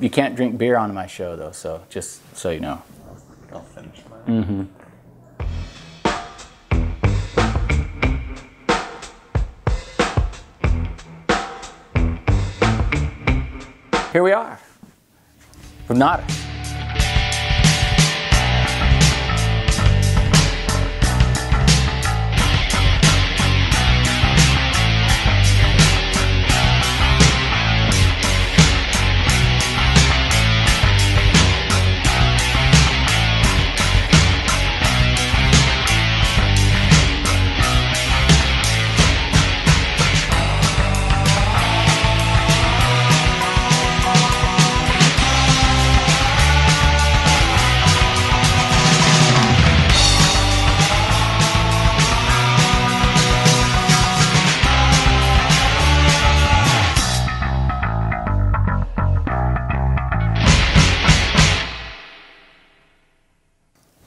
You can't drink beer on my show, though, so just so you know. I'll finish mine. Mm-hmm. Here we are from Natas.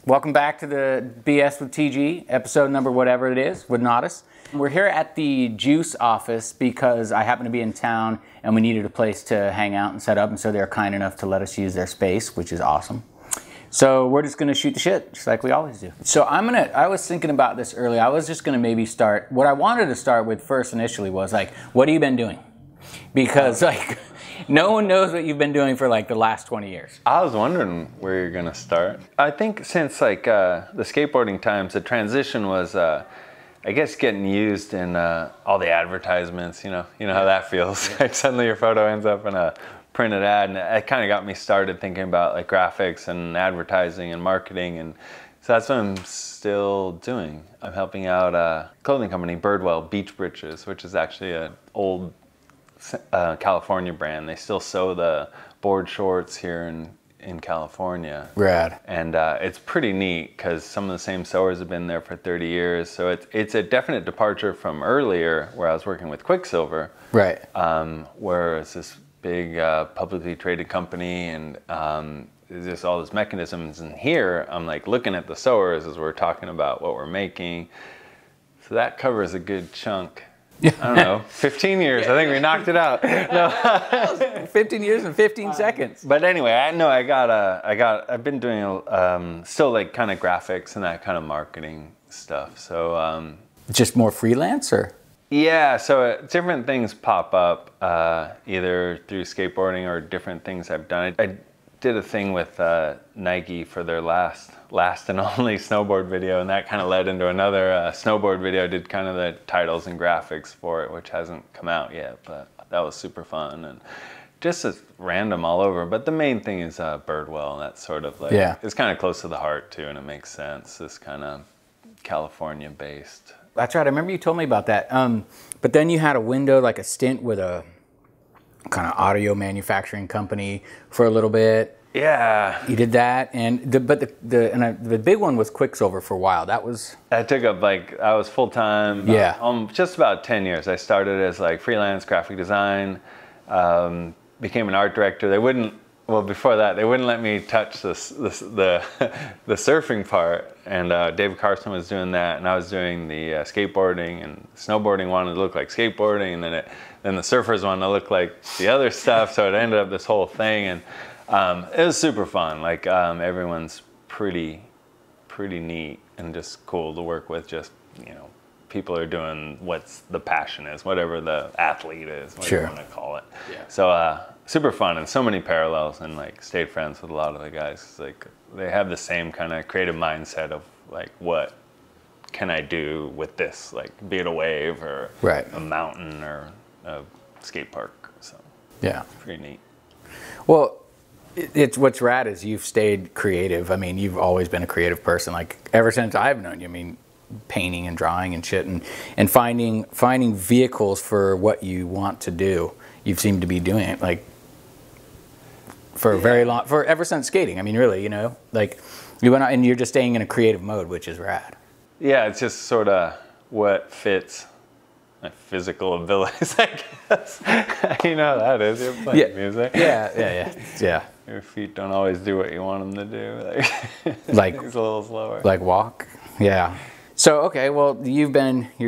Welcome back to the BS with TG, episode number whatever it is, with Natas. We're here at the Juice office because I happen to be in town and we needed a place to hang out and set up, and so they're kind enough to let us use their space, which is awesome. So we're just gonna shoot the shit, just like we always do. So I was thinking about this earlier. I was just gonna maybe start, what I wanted to start with first initially was like, what have you been doing? Because like, no one knows what you've been doing for like the last 20 years. I was wondering where you're gonna start. I think since like the skateboarding times, the transition was, I guess, getting used in all the advertisements. You know how that feels. Like suddenly your photo ends up in a printed ad, and it kind of got me started thinking about like graphics and advertising and marketing, and so that's what I'm still doing. I'm helping out a clothing company, Birdwell Beach Britches, which is actually an old California brand. They still sew the board shorts here in California. Rad. And it's pretty neat because some of the same sewers have been there for 30 years. So it's a definite departure from earlier where I was working with Quicksilver. Right. Where it's this big publicly traded company and just all these mechanisms. And here I'm like looking at the sewers as we're talking about what we're making. So that covers a good chunk. I don't know, 15 years. I think we knocked it out. No. 15 years and 15 seconds. But anyway, I know I've been doing still like kind of graphics and that kind of marketing stuff. So just more freelancer. Yeah. So different things pop up either through skateboarding or different things I've done. I did a thing with Nike for their last and only snowboard video, and that kind of led into another snowboard video. I did kind of the titles and graphics for it, which hasn't come out yet, but that was super fun and just random all over. But the main thing is Birdwell, and that's sort of like, yeah, it's kind of close to the heart too, and it makes sense. This kind of California based. That's right. I remember you told me about that. But then you had a window, like a stint with a kind of audio manufacturing company for a little bit. Yeah, you did that, and the big one was Quicksilver for a while. That took up like, I was full time. Yeah, just about 10 years. I started as like freelance graphic design, became an art director. They wouldn't. Well, before that, they wouldn't let me touch the surfing part. And David Carson was doing that, and I was doing the skateboarding, and snowboarding wanted to look like skateboarding, and then the surfers wanted to look like the other stuff. So it ended up this whole thing, and it was super fun. Like everyone's pretty neat and just cool to work with. Just, you know, people are doing what's the passion is, whatever the athlete is, what you want to call it. Yeah. So super fun and so many parallels, and like stayed friends with a lot of the guys. It's like they have the same kind of creative mindset of like, what can I do with this? Like, be it a wave or a mountain or a skate park. So yeah, pretty neat. Well, it's what's rad is you've stayed creative. I mean, you've always been a creative person, like ever since I've known you. I mean, painting and drawing and shit, and finding vehicles for what you want to do. You've seemed to be doing it like for a very long, ever since skating. I mean, really, you know, like you went out and you're just staying in a creative mode, which is rad. Yeah, it's just sort of what fits my physical abilities, I guess. You know how that is. You're playing music. Yeah. Your feet don't always do what you want them to do. Like it's a little slower. Like walk. Yeah. So okay, well, you're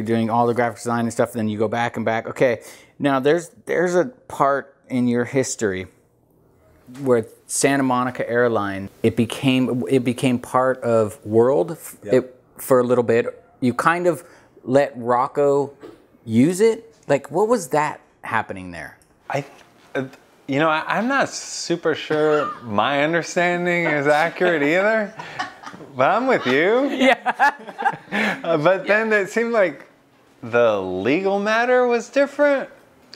doing all the graphic design and stuff. Then you go back and back. Okay, now there's a part in your history with Santa Monica Airlines, it became part of World for a little bit. You kind of let Rocco use it. Like, what was that happening there? You know, I'm not super sure my understanding is accurate either, but I'm with you. Yeah. But then it seemed like the legal matter was different.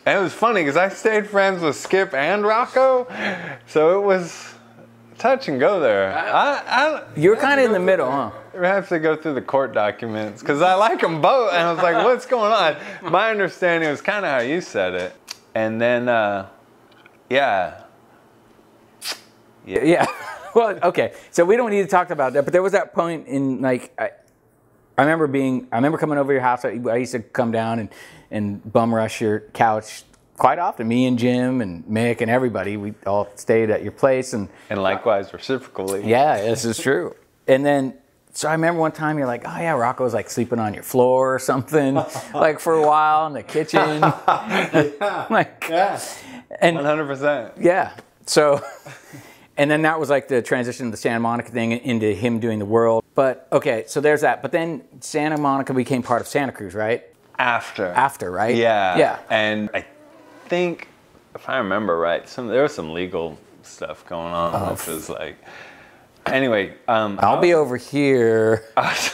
And it was funny because I stayed friends with Skip and Rocco, so it was touch and go there. You're kind of in the middle, huh? I have to go through the court documents because I like them both, and I was like, what's going on? My understanding was kind of how you said it. And then, well, okay, so we don't need to talk about that, but there was that point in, like, I remember coming over your house. I used to come down and bum rush your couch quite often. Me and Jim and Mick and everybody, we all stayed at your place. And likewise, reciprocally. Yeah, this is true. And then, so I remember one time you're like, oh yeah, Rocco was like sleeping on your floor or something, like for a while in the kitchen. And 100%. Yeah. So, and then that was like the transition of the Santa Monica thing into him doing the World. But okay, so there's that. But then Santa Monica became part of Santa Cruz, right? After, right? Yeah. Yeah. And I think, if I remember right, there was some legal stuff going on, which was like, anyway. I'll be over here.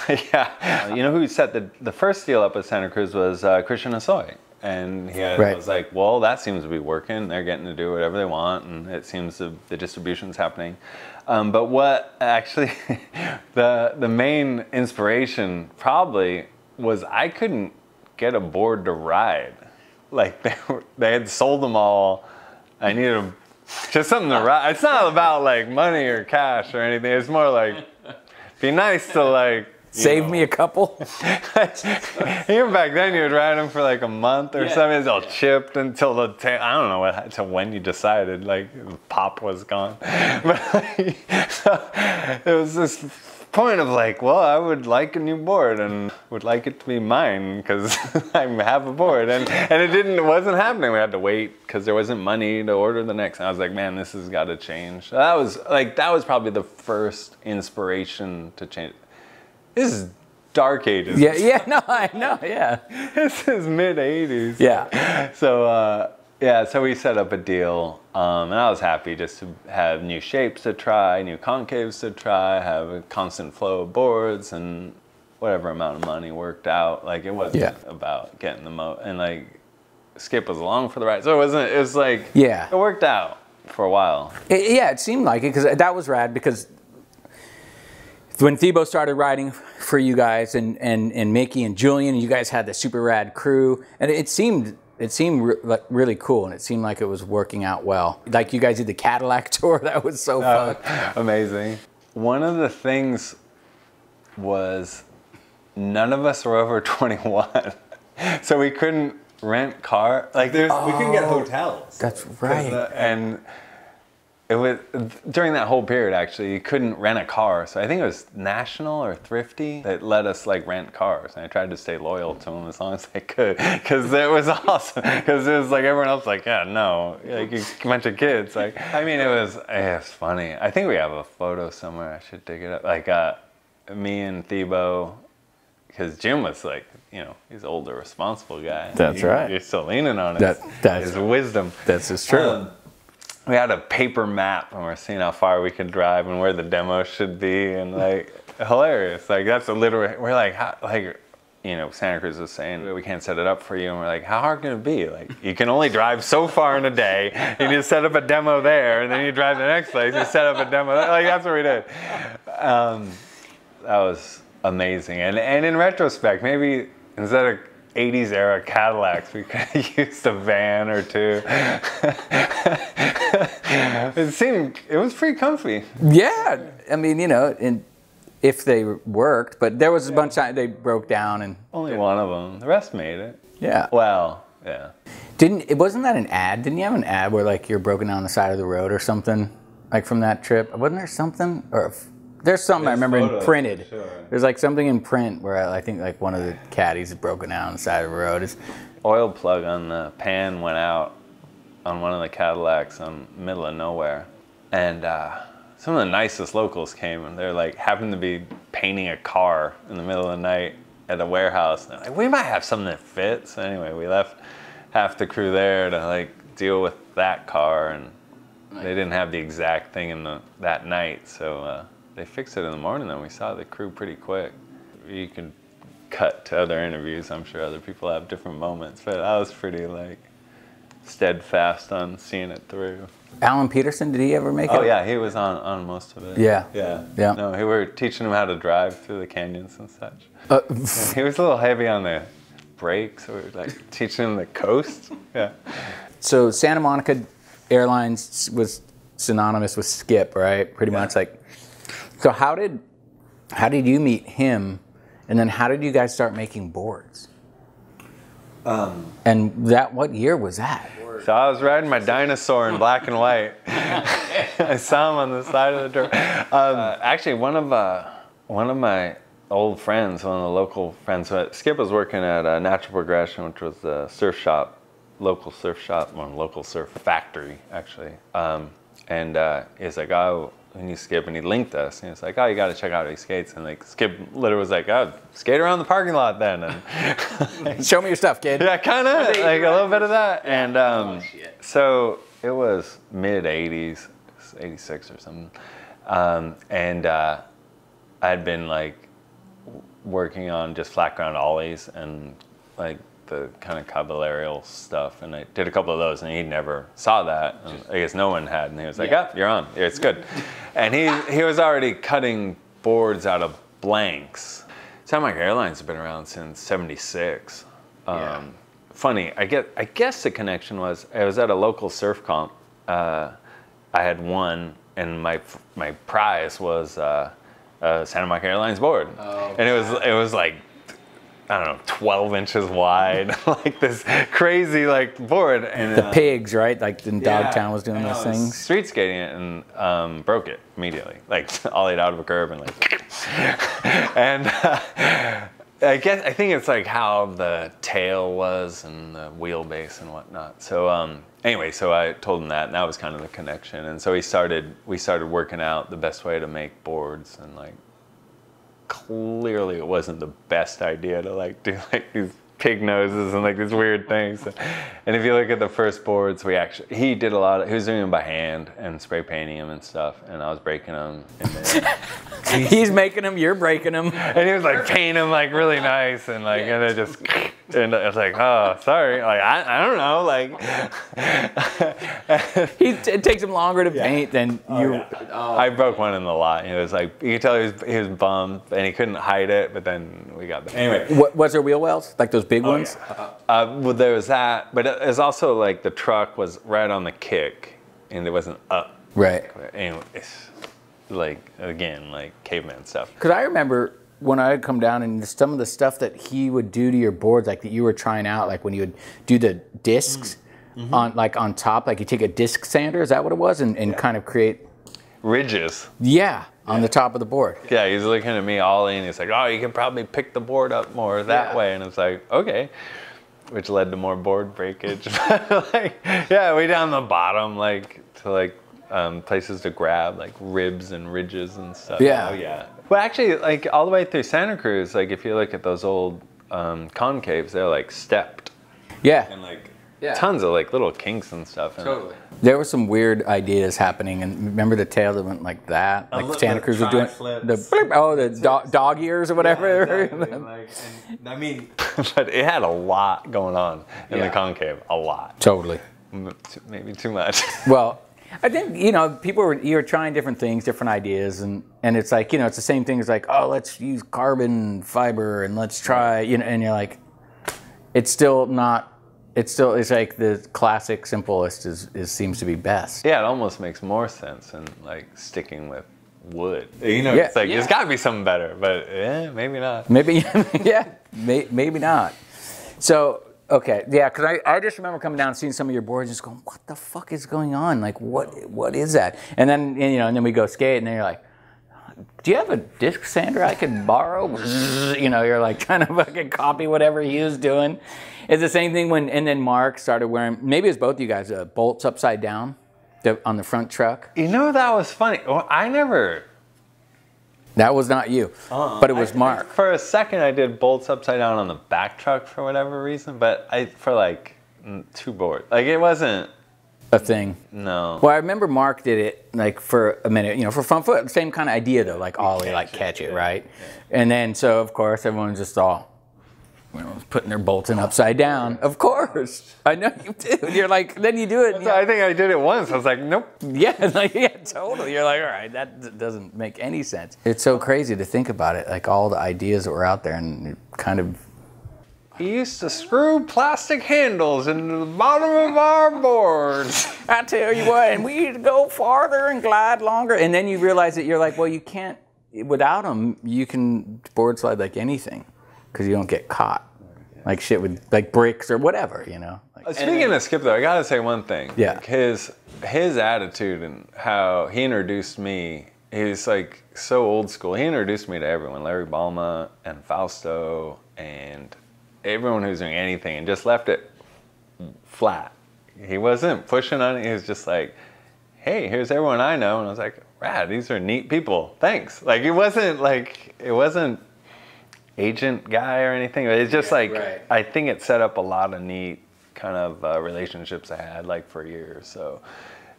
Yeah. You know who set the first deal up with Santa Cruz was Christian Asoy. And I was like, well, that seems to be working. They're getting to do whatever they want, and it seems the distribution's happening. But what actually, the main inspiration probably was I couldn't get a board to ride. Like, they had sold them all. I needed just something to ride. It's not about, like, money or cash or anything. It's more like, be nice to, like, Save me a couple. Even back then, you would ride them for like a month or something. It's all chipped until I don't know until when you decided, like, pop was gone. But like, so it was this point of like, well, I would like a new board and would like it to be mine because I have a board. And it wasn't happening. We had to wait because there wasn't money to order the next. And I was like, man, this has got to change. So that was probably the first inspiration to change. This is dark ages. Yeah, no, I know, yeah. This is mid-80s. Yeah. So, so we set up a deal, and I was happy just to have new shapes to try, new concaves to try, have a constant flow of boards, and whatever amount of money worked out. Like, it wasn't about getting the most, and, like, Skip was along for the ride. So it was like, it worked out for a while. It seemed like it, because that was rad, because when Thebo started riding for you guys and Mickey and Julian, you guys had the super rad crew, and it seemed really cool, and it seemed like it was working out well. Like, you guys did the Cadillac tour. That was so fun. Amazing. One of the things was none of us were over 21, so we couldn't rent car. Like, we couldn't get hotels. That's right. It was during that whole period, actually, you couldn't rent a car. So I think it was National or Thrifty that let us, like, rent cars. And I tried to stay loyal to them as long as I could, because it was awesome. Because it was like everyone else, like, yeah, no, like a bunch of kids. Like, I mean, it's funny. I think we have a photo somewhere. I should dig it up. Like, me and Thebo, because Jim was like, you know, he's an older, responsible guy. That's right. You're still leaning on his wisdom. That's just true. We had a paper map, and we're seeing how far we could drive and where the demo should be, and, like, hilarious. Like, that's a literal. We're like, how, like, you know, Santa Cruz was saying, we can't set it up for you, and we're like, how hard can it be? Like, you can only drive so far in a day, and you set up a demo there, and then you drive the next place, you set up a demo there. Like, that's what we did. That was amazing. And in retrospect, maybe instead of 80s era Cadillacs, we could have used a van or two. It was pretty comfy. Yeah, I mean, you know, and if they worked, but there was a bunch of times they broke down and only one of them. The rest made it. Yeah. Well, yeah. Wasn't that an ad? Didn't you have an ad where, like, you're broken down the side of the road or something, like, from that trip? Wasn't there something? There's something I remember in printed. Sure. There's, like, something in print where I think, like, one of the caddies is broken out on the side of the road. His oil plug on the pan went out on one of the Cadillacs on middle of nowhere. And some of the nicest locals came, and they're like, happened to be painting a car in the middle of the night at a warehouse. And they're like, we might have something that fits. So anyway, we left half the crew there to like deal with that car, and they didn't have the exact thing in that night. So they fixed it in the morning, and we saw the crew pretty quick. You can cut to other interviews. I'm sure other people have different moments, but I was pretty like steadfast on seeing it through. Alan Peterson, did he ever make it? Oh yeah, he was on most of it. Yeah. Yeah. Yeah. No, we were teaching him how to drive through the canyons and such. Yeah, he was a little heavy on the brakes, so we were like teaching him the coast. Yeah. So Santa Monica Airlines was synonymous with Skip, right? Pretty much like, so how did you meet him? And then how did you guys start making boards? And that, what year was that? So I was riding my dinosaur in black and white. I saw him on the side of the door. Actually, one of my old friends, one of the local friends, Skip was working at Natural Progression, which was the surf shop, local surf shop, or local surf factory, actually. And he's like, oh, and you Skip, and he linked us, and he was like, oh, you got to check out how he skates. And like Skip literally was like, oh, skate around the parking lot then, and like, show me your stuff, kid. Yeah, kind of like a little bit of that. And so it was mid 80s, 86 or something, and I'd been like working on just flat ground ollies and like the kind of caballerial stuff, and I did a couple of those, and he never saw that, and I guess no one had, and he was like, yeah, oh, you're on, it's good. And he was already cutting boards out of blanks. Santa Monica Airlines have been around since 76. Yeah. Funny, I guess the connection was, I was at a local surf comp, I had won, and my prize was a Santa Monica Airlines board. Oh, and it was like, I don't know, 12 inches wide, like this crazy like board. And the pigs, right? Like in Dogtown was doing those things. Street skating it, and broke it immediately. Like ollied out of a curb and like, and I think it's like how the tail was and the wheelbase and whatnot. So anyway, so I told him that, and that was kind of the connection. And so we started working out the best way to make boards, and like, clearly it wasn't the best idea to like do like these pig noses and like these weird things. And if you look at the first boards, he did a lot of, he was doing them by hand and spray painting them and stuff, and I was breaking them. He's making them, you're breaking them. And he was like painting them like really nice, and like, yeah. And I just, and I was like, oh, sorry. Like, I don't know, like. It takes him longer to paint than you. Yeah. Oh. I broke one in the lot. It was like, you could tell he was bummed, and he couldn't hide it, but then we got there. Anyway. What, was there wheel wells? Like those big ones? Yeah. Well, there was that, but it was also like the truck was right on the kick, and it wasn't up. Right. Anyway, it's like, again, like caveman stuff. Because I remember when I would come down, and some of the stuff that he would do to your boards, like that you were trying out, like when you would do the discs on top, like you take a disc sander, is that what it was? And kind of create ridges. Yeah. On the top of the board. Yeah, he's looking at me ollie, and he's like, oh, you can probably pick the board up more that way. And it's like, okay. Which led to more board breakage. Like, yeah, way down the bottom, like to like places to grab, like ribs and ridges and stuff. Yeah. Oh, yeah. Well, actually, like all the way through Santa Cruz, like if you look at those old concaves, they're like stepped. Yeah. And like tons of like little kinks and stuff. Totally. There were some weird ideas happening, and remember the tail that went like that? Like Santa Cruz was doing the dog ears or whatever. Yeah, exactly. Like, and, I mean, but it had a lot going on in the concave, a lot. Totally. Maybe too much. Well, I think, you know, you're trying different things, different ideas, and it's like, you know, it's the same thing as like, oh, let's use carbon fiber and let's try, you know, and you're like, it's still not. It's still, it's like the classic simplest is seems to be best. Yeah, it almost makes more sense than like sticking with wood. You know, it's like, there's gotta be something better, but maybe not. Maybe, maybe not. So, okay, yeah, cause I just remember coming down and seeing some of your boards and just going, what the fuck is going on? Like, what is that? And then, you know, and then we go skate, and then you're like, do you have a disc sander I can borrow? You know, you're like trying to fucking copy whatever he was doing. It's the same thing when, and then Mark started wearing, maybe it was both of you guys, bolts upside down. on the front truck. You know, that was funny. Well, I never. That was not you, but it was Mark. For a second, I did bolts upside down on the back truck for whatever reason, but I for like 2 boards. Like it wasn't a thing. No. Well, I remember Mark did it like for a minute, you know, for front foot. Same kind of idea though, like ollie, like catch it, right? Yeah. And then so of course everyone's just all, you know, putting their bolts in upside down. Of course, I know you do. You're like, then you do it. And I think I did it once. I was like, nope. Yeah, like yeah, totally. You're like, all right, that doesn't make any sense. It's so crazy to think about it, like all the ideas that were out there, and kind of. He used to screw plastic handles into the bottom of our boards. I tell you what, and we used to go farther and glide longer, and then you realize that you're like, well, you can't without them. You can board slide like anything. Because you don't get caught, like shit with like bricks or whatever, you know. Like, speaking of Skip, though, I gotta say one thing. Yeah. Like his attitude and how he introduced me, he was like so old school. He introduced me to everyone, Larry Balma and Fausto and everyone who's doing anything, and just left it flat. He wasn't pushing on it. He was just like, "Hey, here's everyone I know," and I was like, "Rad, these are neat people. Thanks." Like it wasn't agent guy or anything. It's just like, right. I think it set up a lot of neat kind of relationships I had like for years. So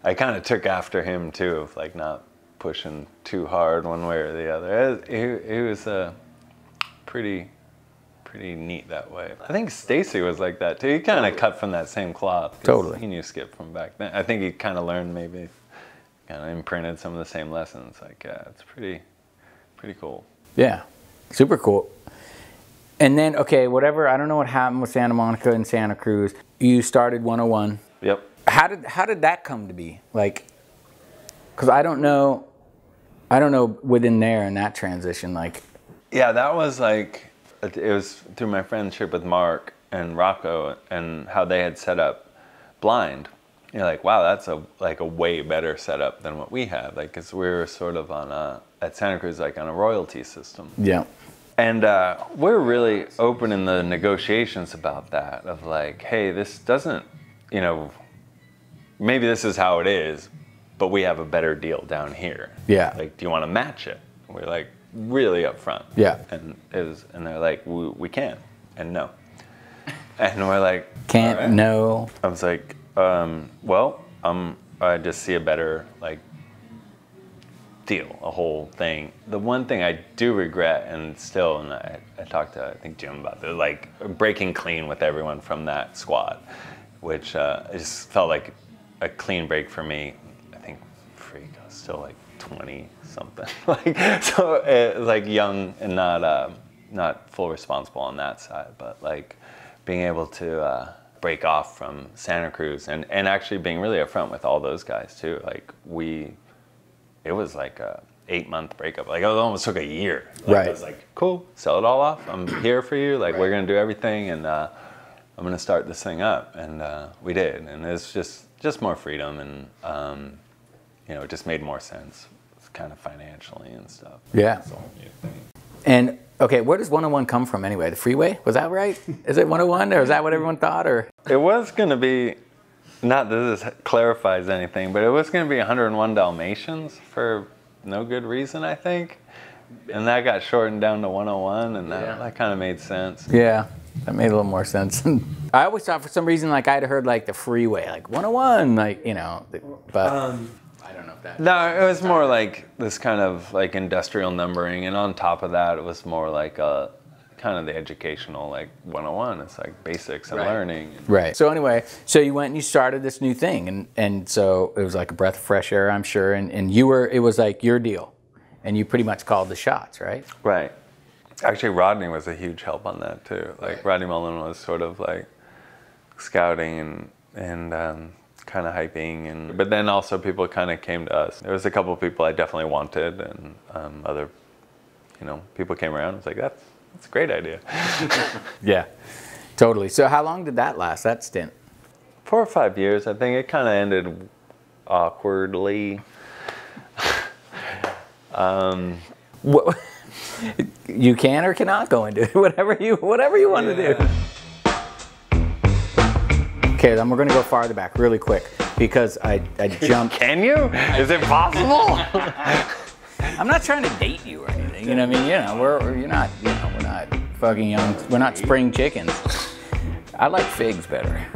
I kind of took after him too, of like not pushing too hard one way or the other. It was pretty neat that way. I think Stacy was like that too. He kind of cut from that same cloth. Totally. He knew Skip from back then. I think he kind of learned, maybe kind of imprinted some of the same lessons. Like, yeah, it's pretty cool. Yeah, super cool. And then, okay, whatever, I don't know what happened with Santa Monica and Santa Cruz. You started 101. Yep. How did that come to be? Like, because I don't know within there in that transition, like. Yeah, that was like, it was through my friendship with Mark and Rocco and how they had set up Blind. You're like, wow, that's a way better setup than what we have. Like, because we were sort of on a, at Santa Cruz, like on a royalty system. Yeah. And we're really open in the negotiations about that, of like, hey, this doesn't, you know, maybe this is how it is, but we have a better deal down here. Yeah. Like, do you want to match it? We're like really upfront. Yeah. And it was, and they're like, we can't, and no. And we're like, can't, right. No. I was like, I just see a better like deal, a whole thing. The one thing I do regret, and still, and I talked to, I think, Jim about this, like breaking clean with everyone from that squad, which it just felt like a clean break for me. I think, freak, I was still like 20 something, like so, like young and not full responsible on that side, but like being able to break off from Santa Cruz and actually being really upfront with all those guys too. Like it was like a 8-month breakup. Like it almost took a year. Like, right. I was like, cool, sell it all off. I'm here for you. Like, right. We're gonna do everything, and I'm gonna start this thing up. And we did, and it's just more freedom, and you know, it just made more sense, kind of financially and stuff. Yeah. It's a whole new thing. And okay, where does 101 come from anyway? The freeway? Was that right? Is it 101, or is that what everyone thought? Or it was gonna be. Not that this clarifies anything, but it was going to be 101 Dalmatians for no good reason, I think. And that got shortened down to 101, and that kind of made sense. Yeah, that made a little more sense. I always thought for some reason, like I'd heard like the freeway, like 101, like, you know, but I don't know if that. No, it was more like this kind of like industrial numbering. And on top of that, it was more like a kind of the educational, like 101, it's like basics and learning. Right. So anyway, so you went and you started this new thing, and so it was like a breath of fresh air, I'm sure, and you were, it was like your deal, and you pretty much called the shots, right? Right. Actually, Rodney was a huge help on that too. Like Rodney Mullen was sort of like scouting and kind of hyping, and but then also people kind of came to us. There was a couple of people I definitely wanted, and other, you know, people came around. It's like that's a great idea. Yeah, totally. So how long did that last, that stint? 4 or 5 years, I think. It kind of ended awkwardly. You can or cannot go into it, whatever you want to do. Okay, then we're going to go farther back really quick. because I jumped. Can you? Is it possible? I'm not trying to date you or anything. You know what I mean? You know, we're not fucking young. We're not spring chickens. I like figs better.